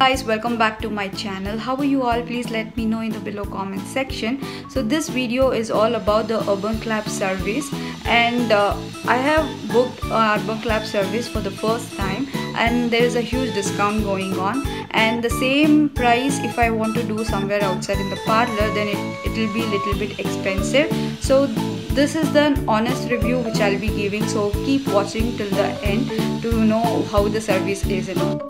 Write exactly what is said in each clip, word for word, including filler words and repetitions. Guys, welcome back to my channel. How are you all? Please let me know in the below comment section. So this video is all about the UrbanClap service, and uh, I have booked uh, UrbanClap service for the first time, and there is a huge discount going on, and the same price if I want to do somewhere outside in the parlor, then it, it will be a little bit expensive. So this is the honest review which I'll be giving, so keep watching till the end to know how the service is and all.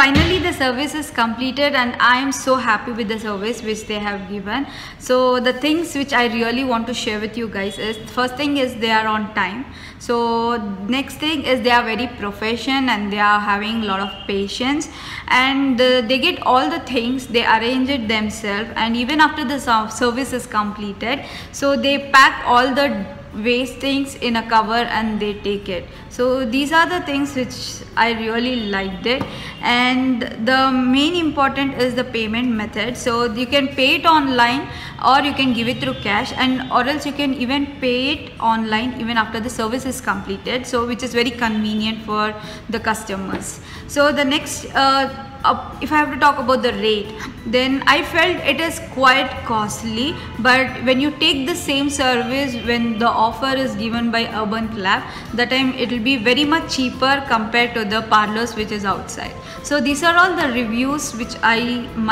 Finally, the service is completed, and I am so happy with the service which they have given. So the things which I really want to share with you guys is, first thing is they are on time. So next thing is they are very professional and they are having a lot of patience, and uh, they get all the things, they arrange it themselves, and even after the service is completed, so they pack all the waste things in a cover and they take it. So these are the things which I really liked it. And the main important is the payment method, so you can pay it online or you can give it through cash, and or else you can even pay it online even after the service is completed, so which is very convenient for the customers. So the next uh, Uh, if I have to talk about the rate, then I felt it is quite costly, but when you take the same service when the offer is given by UrbanClap, that time it will be very much cheaper compared to the parlors which is outside. So these are all the reviews which I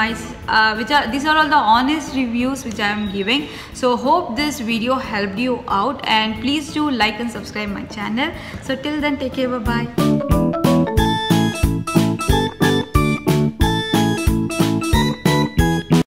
my uh, which are these are all the honest reviews which I am giving. So hope this video helped you out, and please do like and subscribe my channel. So till then, take care, bye bye.